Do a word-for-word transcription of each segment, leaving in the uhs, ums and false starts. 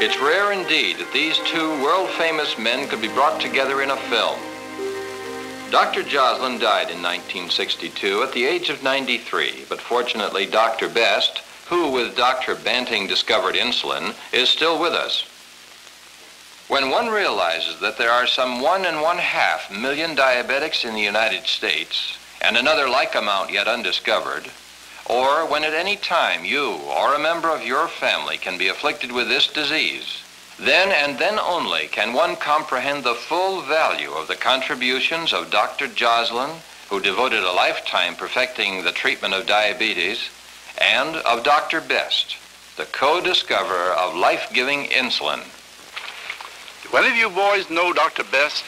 It's rare indeed that these two world-famous men could be brought together in a film. Doctor Joslin died in nineteen sixty-two at the age of ninety-three, but fortunately Doctor Best, who with Doctor Banting discovered insulin, is still with us. When one realizes that there are some one and one half million diabetics in the United States, and another like amount yet undiscovered, or when at any time you or a member of your family can be afflicted with this disease, then and then only can one comprehend the full value of the contributions of Doctor Joslin, who devoted a lifetime perfecting the treatment of diabetes, and of Doctor Best, the co-discoverer of life-giving insulin. Do any of you boys know Doctor Best?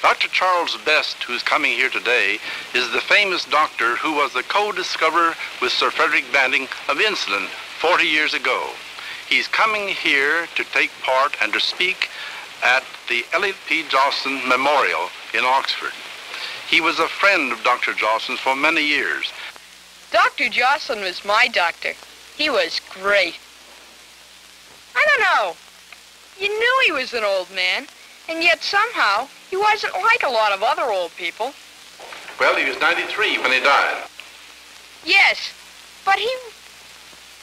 Doctor Charles Best, who's coming here today, is the famous doctor who was the co-discoverer with Sir Frederick Banting of insulin forty years ago. He's coming here to take part and to speak at the Elliott P. Joslin Memorial in Oxford. He was a friend of Doctor Joslin's for many years. Doctor Joslin was my doctor. He was great. I don't know. You knew he was an old man, and yet somehow he wasn't like a lot of other old people. Well, he was ninety-three when he died. Yes, but he,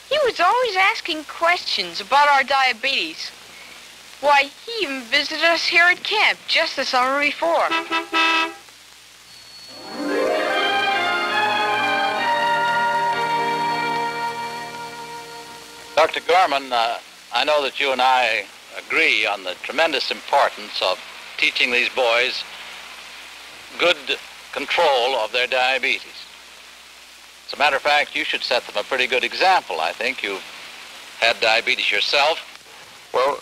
he was always asking questions about our diabetes. Why, he even visited us here at camp just the summer before. Doctor Gorman, uh, I know that you and I agree on the tremendous importance of teaching these boys good control of their diabetes. As a matter of fact, you should set them a pretty good example, I think. You've had diabetes yourself. Well,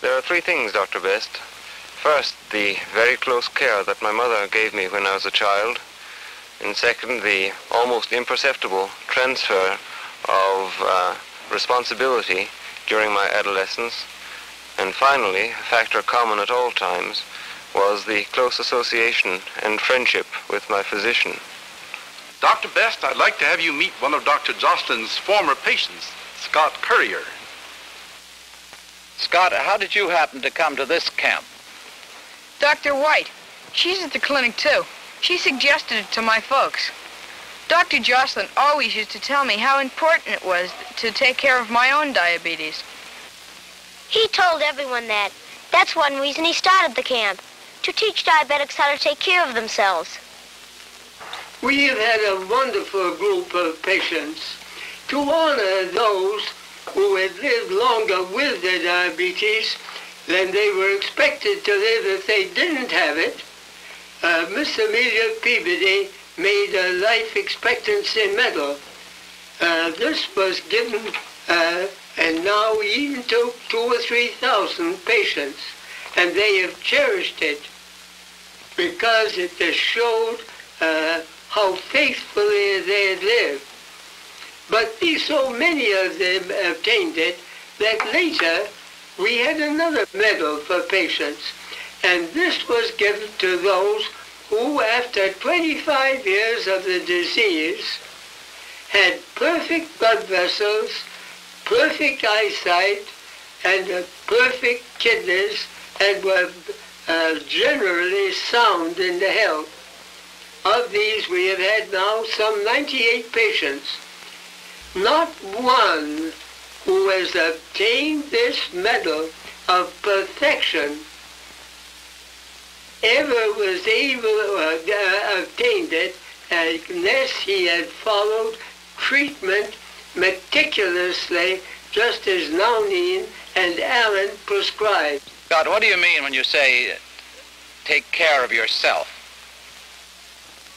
there are three things, Doctor Best. First, the very close care that my mother gave me when I was a child. And second, the almost imperceptible transfer of uh, responsibility during my adolescence. And finally, a factor common at all times was the close association and friendship with my physician. Doctor Best, I'd like to have you meet one of Doctor Joslin's former patients, Scott Currier. Scott, how did you happen to come to this camp? Doctor White, she's at the clinic too. She suggested it to my folks. Doctor Joslin always used to tell me how important it was to take care of my own diabetes. He told everyone that. That's one reason he started the camp, to teach diabetics how to take care of themselves. We have had a wonderful group of patients. To honor those who had lived longer with their diabetes than they were expected to live if they didn't have it, uh, Miss Amelia Peabody made a life expectancy medal. Uh, this was given uh, and now even to two or three thousand patients, and they have cherished it because it has showed uh, how faithfully they lived. But these, so many of them obtained it that later we had another medal for patients, and this was given to those who, after twenty-five years of the disease, had perfect blood vessels, perfect eyesight, and uh, perfect kidneys, and were uh, generally sound in the health. Of these, we have had now some ninety-eight patients. Not one who has obtained this medal of perfection ever was able to uh, obtain it unless he had followed treatment meticulously, just as Nouneen and Allen prescribed. God, what do you mean when you say take care of yourself?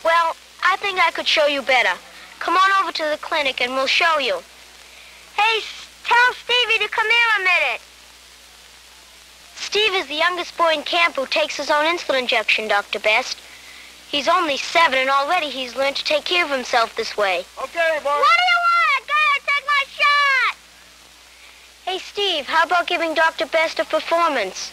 Well, I think I could show you better. Come on over to the clinic and we'll show you. Hey, tell Stevie to come here a minute. Steve is the youngest boy in camp who takes his own insulin injection, Doctor Best. He's only seven and already he's learned to take care of himself this way. Okay, boy. What do you want? Go ahead, take my shot! Hey, Steve, how about giving Doctor Best a performance?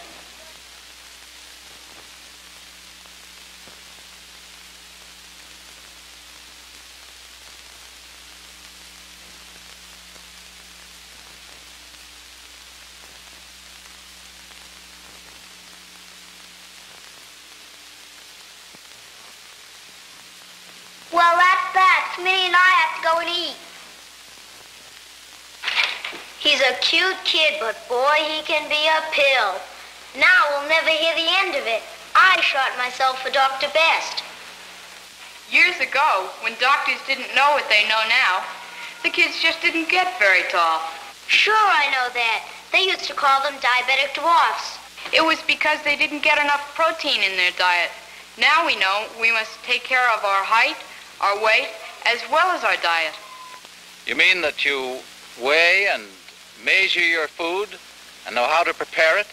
Minnie and I have to go and eat. He's a cute kid, but boy, he can be a pill. Now we'll never hear the end of it. I shot myself for Doctor Best. Years ago, when doctors didn't know what they know now, the kids just didn't get very tall. Sure, I know that. They used to call them diabetic dwarfs. It was because they didn't get enough protein in their diet. Now we know we must take care of our height, our weight, as well as our diet. You mean that you weigh and measure your food and know how to prepare it?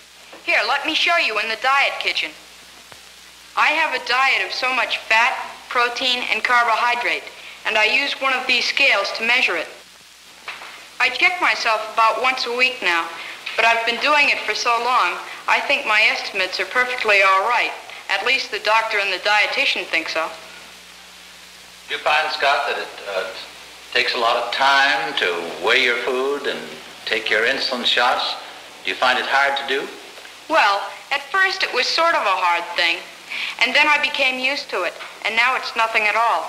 Here, let me show you in the diet kitchen. I have a diet of so much fat, protein, and carbohydrate, and I use one of these scales to measure it. I check myself about once a week now, but I've been doing it for so long, I think my estimates are perfectly all right. At least the doctor and the dietitian think so. Do you find, Scott, that it uh, takes a lot of time to weigh your food and take your insulin shots? Do you find it hard to do? Well, at first it was sort of a hard thing, and then I became used to it, and now it's nothing at all.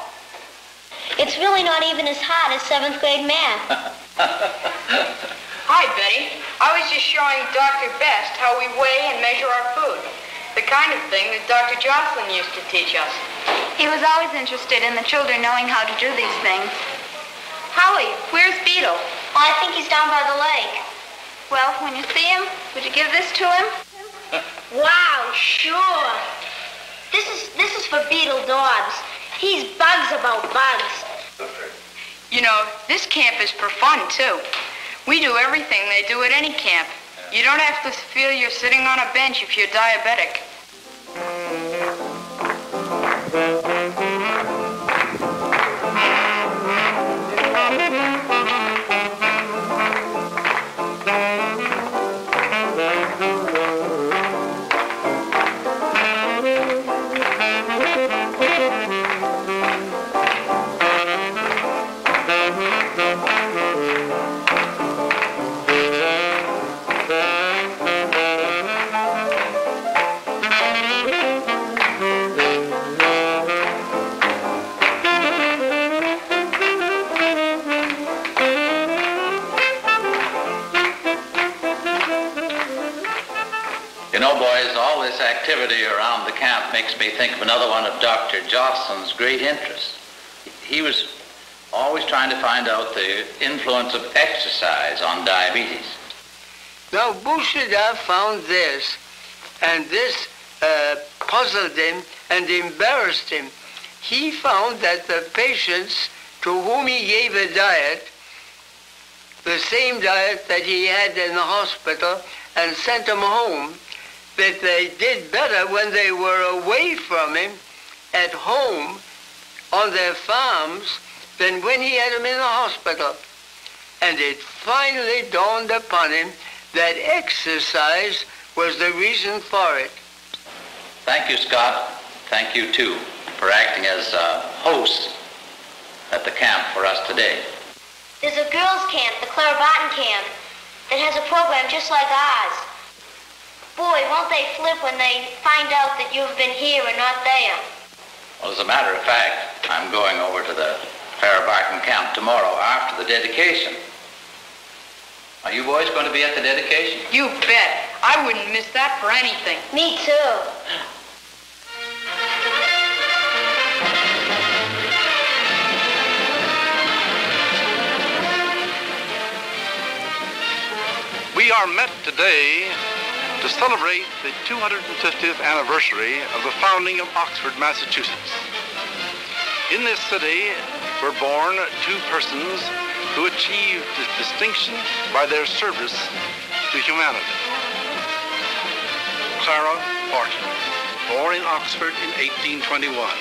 It's really not even as hard as seventh grade math. Hi, Betty. I was just showing Doctor Best how we weigh and measure our food, the kind of thing that Doctor Joslin used to teach us. He was always interested in the children knowing how to do these things. Holly, where's Beetle? Well, I think he's down by the lake. Well, when you see him, would you give this to him? Wow, sure. This is, this is for Beetle Dobbs. He's bugs about bugs. You know, this camp is for fun, too. We do everything they do at any camp. You don't have to feel you're sitting on a bench if you're diabetic. Activity around the camp makes me think of another one of Doctor Joslin's great interests. He was always trying to find out the influence of exercise on diabetes. Now, Bushida found this, and this uh, puzzled him and embarrassed him. He found that the patients to whom he gave a diet, the same diet that he had in the hospital, and sent them home, that they did better when they were away from him, at home, on their farms, than when he had them in the hospital. And it finally dawned upon him that exercise was the reason for it. Thank you, Scott. Thank you, too, for acting as uh, hosts at the camp for us today. There's a girls' camp, the Clara Barton camp, that has a program just like ours. Boy, won't they flip when they find out that you've been here and not there. Well, as a matter of fact, I'm going over to the Clara Barton camp tomorrow after the dedication. Are you boys going to be at the dedication? You bet. I wouldn't miss that for anything. Me too. We are met today to celebrate the two hundred fiftieth anniversary of the founding of Oxford, Massachusetts. In this city were born two persons who achieved distinction by their service to humanity. Clara Barton, born in Oxford in eighteen twenty-one.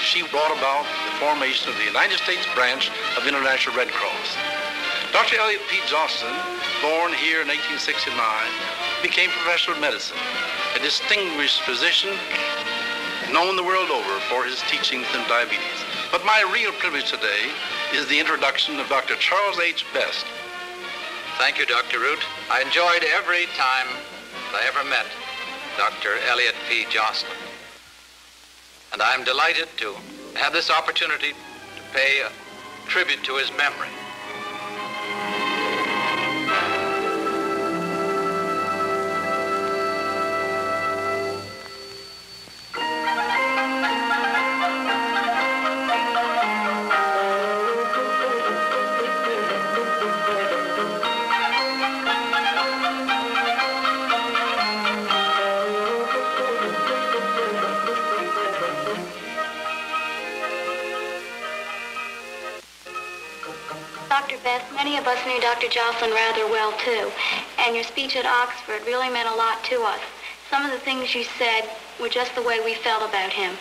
She brought about the formation of the United States branch of International Red Cross. Doctor Elliott P. Joslin, born here in eighteen sixty-nine, became professor of medicine, a distinguished physician known the world over for his teachings in diabetes. But my real privilege today is the introduction of Doctor Charles H. Best. Thank you, Doctor Root. I enjoyed every time I ever met Doctor Elliott P. Joslin. And I'm delighted to have this opportunity to pay a tribute to his memory. Many of us knew Doctor Joslin rather well, too, and your speech at Oxford really meant a lot to us. Some of the things you said were just the way we felt about him.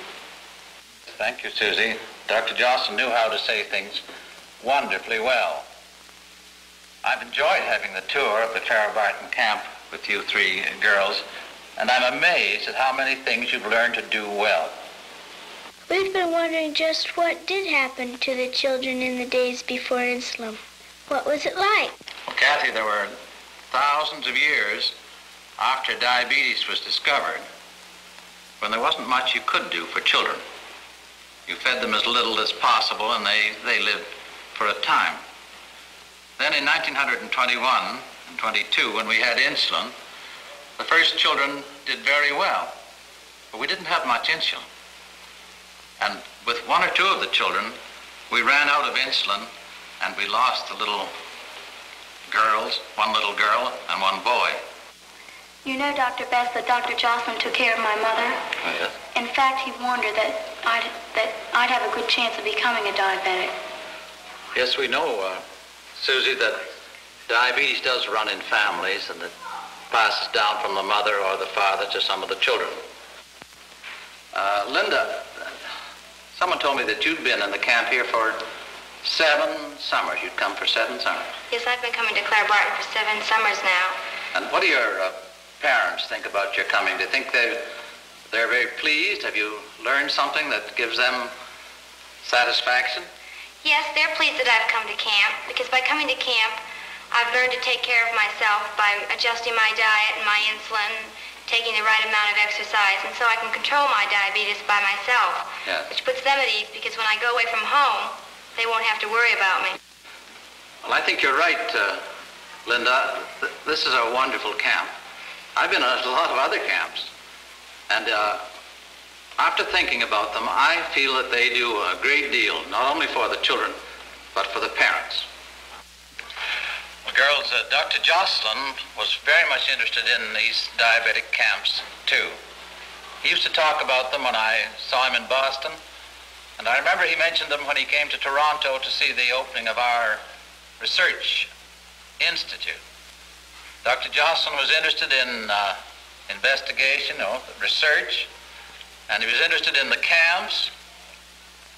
Thank you, Susie. Doctor Joslin knew how to say things wonderfully well. I've enjoyed having the tour of the Clara Barton camp with you three girls, and I'm amazed at how many things you've learned to do well. We've been wondering just what did happen to the children in the days before Islam. What was it like? Well, Kathy, there were thousands of years after diabetes was discovered when there wasn't much you could do for children. You fed them as little as possible, and they, they lived for a time. Then in nineteen twenty-one and twenty-two, when we had insulin, the first children did very well, but we didn't have much insulin. And with one or two of the children, we ran out of insulin, and we lost the little girls, one little girl and one boy. You know, Doctor Best, that Doctor Joslin took care of my mother. Oh, yes. In fact, he warned her that I'd, that I'd have a good chance of becoming a diabetic. Yes, we know, uh, Susie, that diabetes does run in families, and it passes down from the mother or the father to some of the children. Uh, Linda, someone told me that you'd been in the camp here for seven summers. You'd come for seven summers. Yes, I've been coming to Clara Barton for seven summers now. And what do your uh, parents think about your coming? Do you think they, they're very pleased? Have you learned something that gives them satisfaction? Yes, they're pleased that I've come to camp, because by coming to camp, I've learned to take care of myself by adjusting my diet and my insulin, taking the right amount of exercise, and so I can control my diabetes by myself, yes, which puts them at ease, because when I go away from home, they won't have to worry about me. Well, I think you're right, uh, Linda. Th this is a wonderful camp. I've been at a lot of other camps, and uh, after thinking about them, I feel that they do a great deal, not only for the children, but for the parents. Well, girls, uh, Doctor Joslin was very much interested in these diabetic camps, too. He used to talk about them when I saw him in Boston. And I remember he mentioned them when he came to Toronto to see the opening of our research institute. Doctor Joslin was interested in uh, investigation, or research, and he was interested in the camps.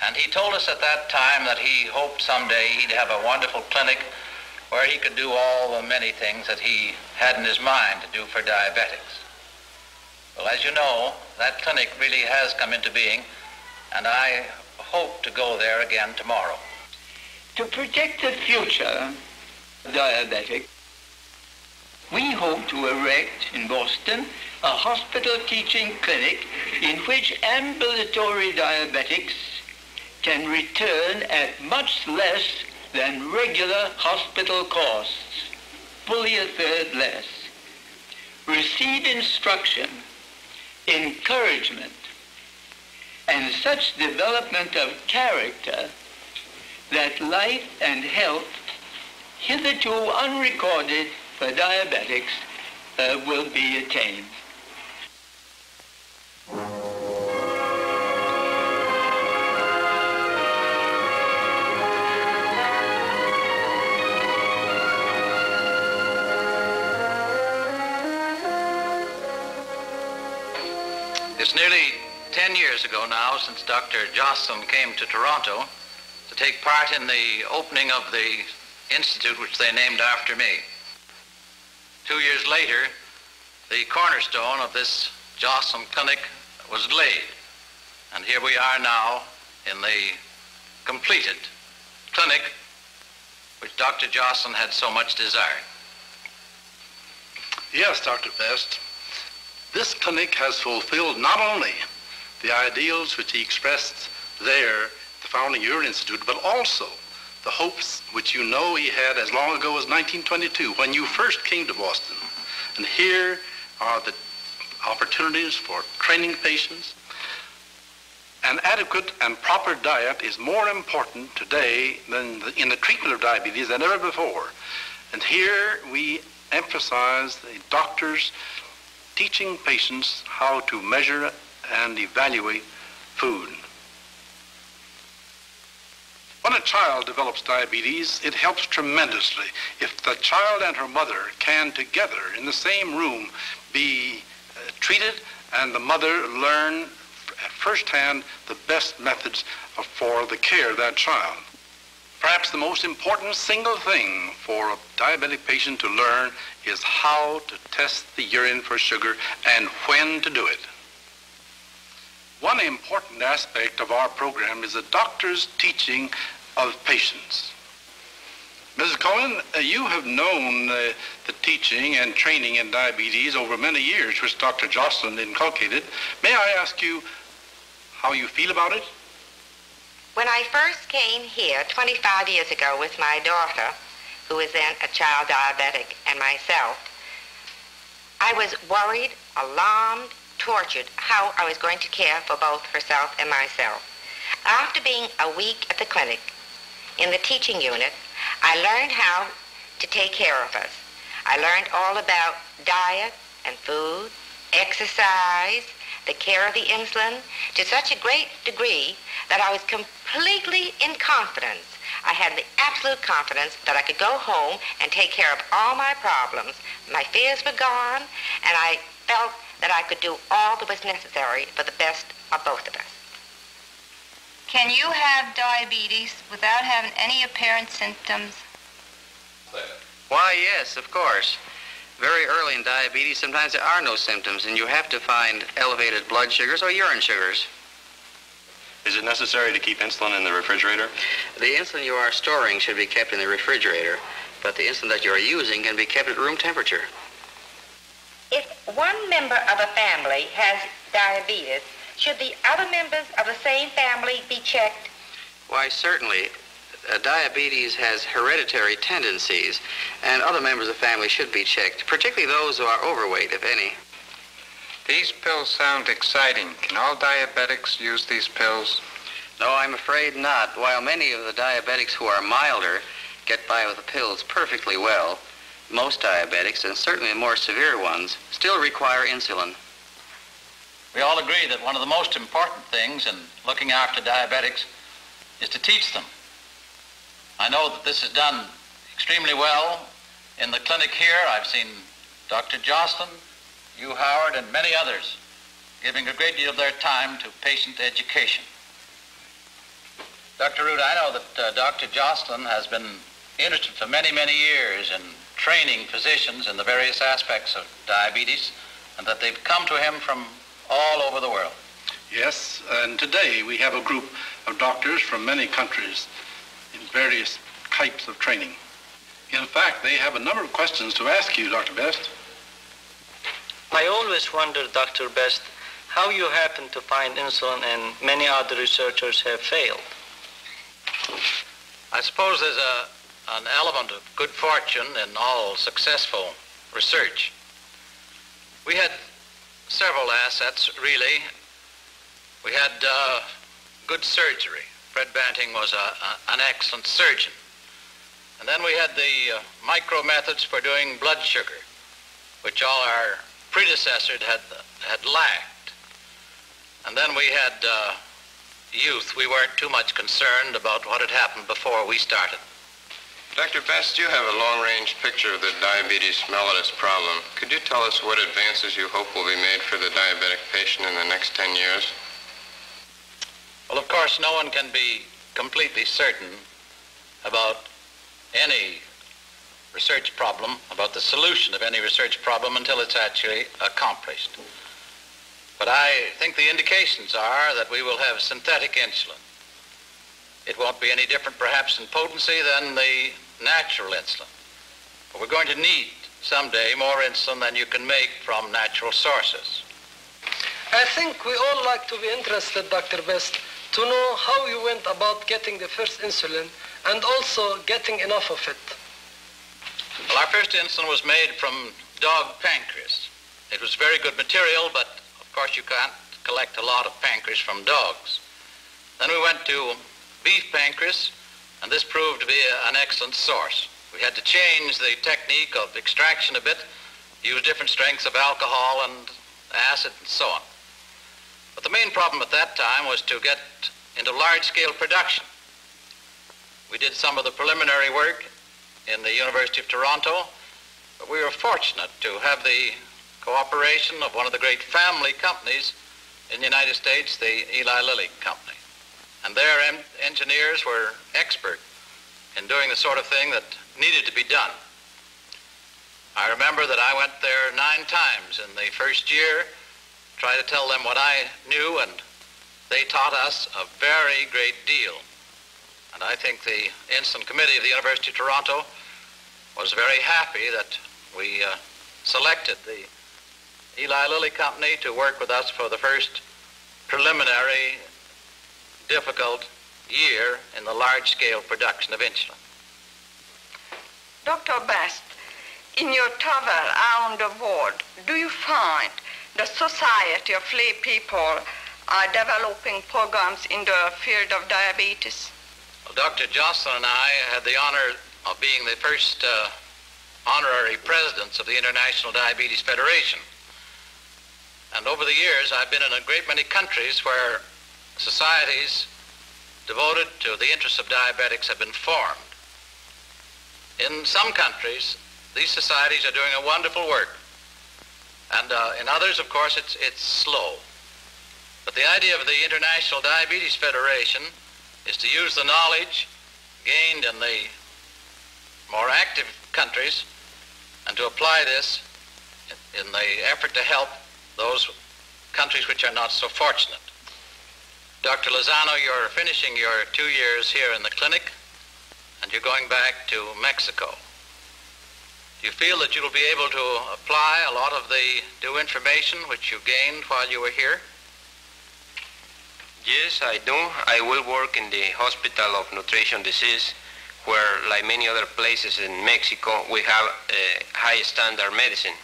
And he told us at that time that he hoped someday he'd have a wonderful clinic where he could do all the many things that he had in his mind to do for diabetics. Well, as you know, that clinic really has come into being, and I hope to go there again tomorrow. To protect the future diabetic, we hope to erect in Boston a hospital teaching clinic in which ambulatory diabetics can return at much less than regular hospital costs, fully a third less, receive instruction, encouragement, and such development of character that life and health, hitherto unrecorded for diabetics, uh, will be attained. It's nearly ten years ago now since Doctor Joslin came to Toronto to take part in the opening of the institute, which they named after me. Two years later, the cornerstone of this Joslin clinic was laid, and here we are now in the completed clinic which Doctor Joslin had so much desired. Yes, Doctor Best, this clinic has fulfilled not only the ideals which he expressed there founding your institute, but also the hopes which you know he had as long ago as nineteen twenty-two, when you first came to Boston. And here are the opportunities for training patients. An adequate and proper diet is more important today than the, in the treatment of diabetes than ever before. And here we emphasize the doctors teaching patients how to measure and evaluate food. When a child develops diabetes, it helps tremendously if the child and her mother can together in the same room be uh, treated, and the mother learn firsthand the best methods for the care of that child. Perhaps the most important single thing for a diabetic patient to learn is how to test the urine for sugar and when to do it. One important aspect of our program is the doctor's teaching of patients. Missus Cohen, uh, you have known uh, the teaching and training in diabetes over many years, which Doctor Joslin inculcated. May I ask you how you feel about it? When I first came here twenty-five years ago with my daughter, who was then a child diabetic, and myself, I was worried, alarmed, tortured, how I was going to care for both herself and myself. After being a week at the clinic, in the teaching unit, I learned how to take care of us. I learned all about diet and food, exercise, the care of the insulin, to such a great degree that I was completely in confidence. I had the absolute confidence that I could go home and take care of all my problems. My fears were gone, and I felt that I could do all that was necessary for the best of both of us. Can you have diabetes without having any apparent symptoms? Why, yes, of course. Very early in diabetes, sometimes there are no symptoms, and you have to find elevated blood sugars or urine sugars. Is it necessary to keep insulin in the refrigerator? The insulin you are storing should be kept in the refrigerator, but the insulin that you are using can be kept at room temperature. If one member of a family has diabetes, should the other members of the same family be checked? Why, certainly. Uh, diabetes has hereditary tendencies, and other members of the family should be checked, particularly those who are overweight, if any. These pills sound exciting. Can all diabetics use these pills? No, I'm afraid not. While many of the diabetics who are milder get by with the pills perfectly well, most diabetics, and certainly the more severe ones, still require insulin. We all agree that one of the most important things in looking after diabetics is to teach them. I know that this is done extremely well in the clinic here. I've seen Doctor Joslin, you, Howard, and many others giving a great deal of their time to patient education. Doctor Root, I know that uh, Doctor Joslin has been interested for many, many years in training physicians in the various aspects of diabetes, and that they've come to him from all over the world. Yes, and today we have a group of doctors from many countries in various types of training. In fact, they have a number of questions to ask you, Doctor Best. I always wondered, Doctor Best, how you happened to find insulin and many other researchers have failed. I suppose there's a, an element of good fortune in all successful research. We had several assets, really. We had uh, good surgery. Fred Banting was a, a, an excellent surgeon. And then we had the uh, micro methods for doing blood sugar, which all our predecessors had, had lacked. And then we had uh, youth. We weren't too much concerned about what had happened before we started. Doctor Best, you have a long-range picture of the diabetes mellitus problem. Could you tell us what advances you hope will be made for the diabetic patient in the next ten years? Well, of course, no one can be completely certain about any research problem, about the solution of any research problem until it's actually accomplished. But I think the indications are that we will have synthetic insulin. It won't be any different, perhaps, in potency than the natural insulin. But we're going to need someday more insulin than you can make from natural sources. I think we all like to be interested, Doctor Best, to know how you went about getting the first insulin and also getting enough of it. Well, our first insulin was made from dog pancreas. It was very good material, but of course you can't collect a lot of pancreas from dogs. Then we went to beef pancreas, and this proved to be a, an excellent source. We had to change the technique of extraction a bit, use different strengths of alcohol and acid and so on. But the main problem at that time was to get into large-scale production. We did some of the preliminary work in the University of Toronto, but we were fortunate to have the cooperation of one of the great family companies in the United States, the Eli Lilly Company. And their en engineers were expert in doing the sort of thing that needed to be done. I remember that I went there nine times in the first year, tried to tell them what I knew, and they taught us a very great deal. And I think the Insulin Committee of the University of Toronto was very happy that we uh, selected the Eli Lilly Company to work with us for the first preliminary difficult year in the large-scale production of insulin. Doctor Best, in your travel around the world, do you find the Society of Lay People are developing programs in the field of diabetes? Well, Doctor Joslin and I had the honor of being the first uh, honorary presidents of the International Diabetes Federation. And over the years, I've been in a great many countries where societies devoted to the interests of diabetics have been formed. In some countries, these societies are doing a wonderful work. And uh, in others, of course, it's, it's slow. But the idea of the International Diabetes Federation is to use the knowledge gained in the more active countries and to apply this in, in the effort to help those countries which are not so fortunate. Doctor Lozano, you're finishing your two years here in the clinic, and you're going back to Mexico. Do you feel that you'll be able to apply a lot of the new information which you gained while you were here? Yes, I do. I will work in the Hospital of Nutrition Disease, where, like many other places in Mexico, we have uh, high standard medicine.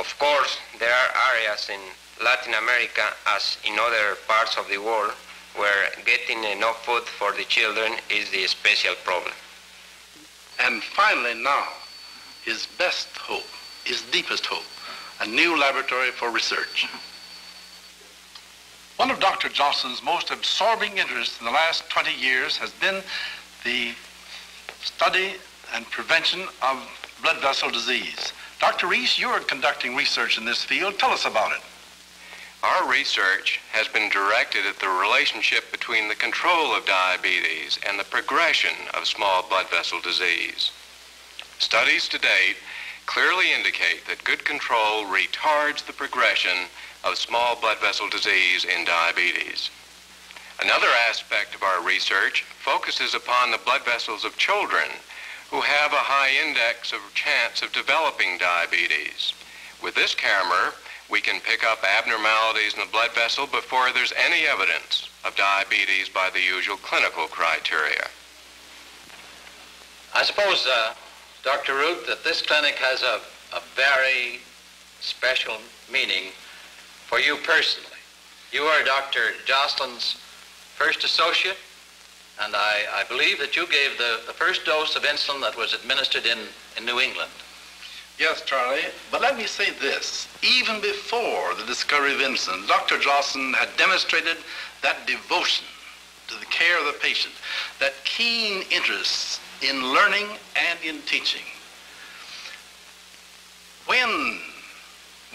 Of course, there are areas in Latin America, as in other parts of the world, where getting enough food for the children is the special problem. And finally now, his best hope, his deepest hope, a new laboratory for research. One of Doctor Joslin's most absorbing interests in the last twenty years has been the study and prevention of blood vessel disease. Doctor Reese, you are conducting research in this field. Tell us about it. Our research has been directed at the relationship between the control of diabetes and the progression of small blood vessel disease. Studies to date clearly indicate that good control retards the progression of small blood vessel disease in diabetes. Another aspect of our research focuses upon the blood vessels of children who have a high index of chance of developing diabetes. With this camera, we can pick up abnormalities in the blood vessel before there's any evidence of diabetes by the usual clinical criteria. I suppose, uh, Doctor Root, that this clinic has a, a very special meaning for you personally. You are Doctor Joslin's first associate, and I, I believe that you gave the, the first dose of insulin that was administered in, in New England. Yes, Charlie, but let me say this. Even before the discovery of insulin, Doctor Joslin had demonstrated that devotion to the care of the patient, that keen interest in learning and in teaching. When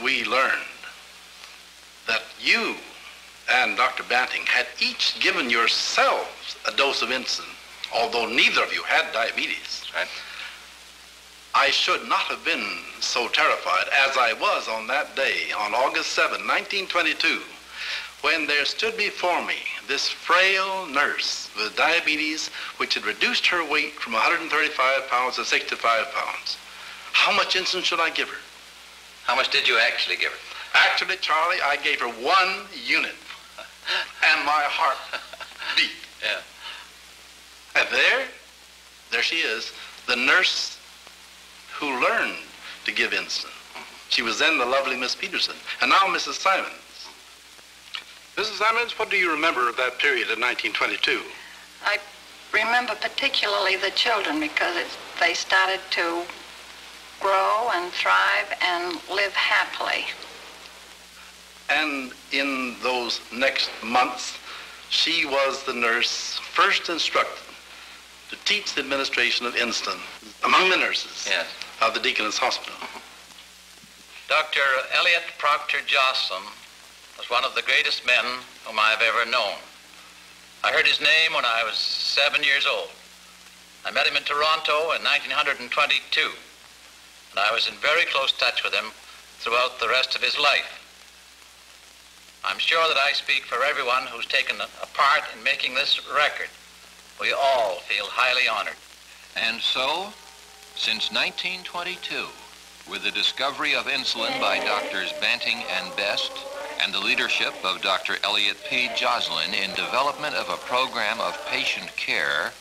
we learned that you and Doctor Banting had each given yourselves a dose of insulin, although neither of you had diabetes, right? I should not have been so terrified as I was on that day, on August seventh, nineteen twenty-two, when there stood before me this frail nurse with diabetes, which had reduced her weight from one hundred thirty-five pounds to sixty-five pounds. How much insulin should I give her? How much did you actually give her? Actually, Charlie, I gave her one unit. and my heart beat. Yeah. And there, there she is, the nurse who learned to give insulin. She was then the lovely Miss Peterson, and now Missus Simons. Missus Simons, what do you remember of that period in nineteen twenty-two? I remember particularly the children, because it, they started to grow and thrive and live happily. And in those next months, she was the nurse first instructed to teach the administration of insulin among the nurses yes. of the Deaconess Hospital. Doctor Elliott Proctor Joslin was one of the greatest men whom I have ever known. I heard his name when I was seven years old. I met him in Toronto in nineteen twenty-two, and I was in very close touch with him throughout the rest of his life. I'm sure that I speak for everyone who's taken a part in making this record. We all feel highly honored. And so, since nineteen twenty-two, with the discovery of insulin by Doctors Banting and Best, and the leadership of Doctor Elliott P. Joslin in development of a program of patient care,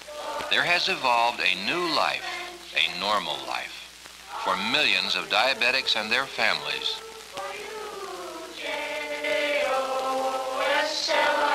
there has evolved a new life, a normal life, for millions of diabetics and their families. Shall